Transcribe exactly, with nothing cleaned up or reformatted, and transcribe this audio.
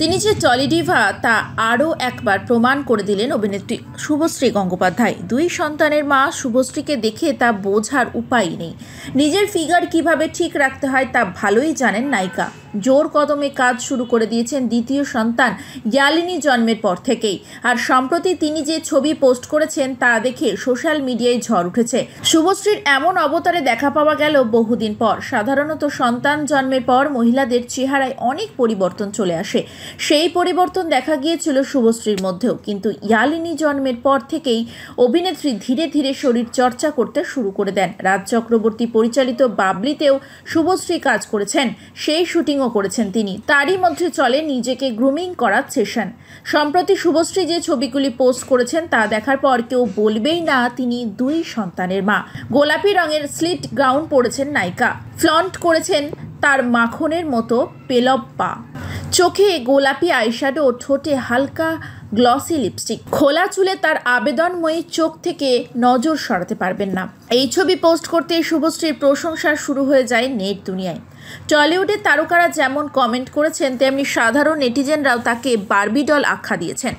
তিনি যে trolley Diva তা আরও একবার প্রমাণ করে দিলেন অভিনেত্রী শুভশ্রী গঙ্গোপাধ্যায়। দুই সন্তানের মা শুভশ্রীকে দেখে তা বোঝার উপায় নেই। নিজের ফিগার কিভাবে ঠিক রাখতে হয় তা ভালোই জানেন নায়িকা। জোর কদমে কাজ শুরু করে দিয়েছেন দ্বিতীয় সন্তান ইয়ালিনী জন্মের পর থেকেই। আর সম্প্রতি তিনি যে ছবি পোস্ট করেছেন তা দেখে সোশ্যাল মিডিয়ায় ঝড় উঠেছে। শুভশ্রীর এমন অবতারে দেখা পাওয়া গেল বহুদিন পর। সাধারণত সন্তান জন্মের পর মহিলাদের চেহারায় অনেক পরিবর্তন চলে আসে। সেই পরিবর্তন দেখা গিয়েছিল শুভশ্রীর মধ্যেও, কিন্তু ইয়ালিনী জন্মের পর থেকেই অভিনেত্রী ধীরে ধীরে শরীর চর্চা করতে শুরু করে দেন। রাজ চক্রবর্তী পরিচালিত বাবলিতেও শুভশ্রী কাজ করেছেন, সেই শুটিং করেছেন তিনি। তারই মধ্যে চলে নিজেকে গ্রুমিং করার সেশন। সম্প্রতি শুভশ্রী যে ছবিগুলি পোস্ট করেছেন তা দেখার পর কেউ বলবেই না তিনি দুই সন্তানের মা। গোলাপি রঙের স্লিট গাউন পরেছেন নায়িকা, ফ্লন্ট করেছেন তার মাখনের মতো পেলব পা, চোখে গোলাপি আইশ্যাডো ও ঠোঁটে হালকা গ্লসি লিপস্টিক। খোলা চুলে তার আবেদনময়ী চোখ থেকে নজর সরাতে পারবেন না। এই ছবি পোস্ট করতে শুভশ্রীর প্রশংসা শুরু হয়ে যায় নেট দুনিয়ায়। টলিউডের তারকারা যেমন কমেন্ট করেছেন, তেমনি সাধারণ নেটিজেনরাও তাকে বারবিডল আখ্যা দিয়েছেন।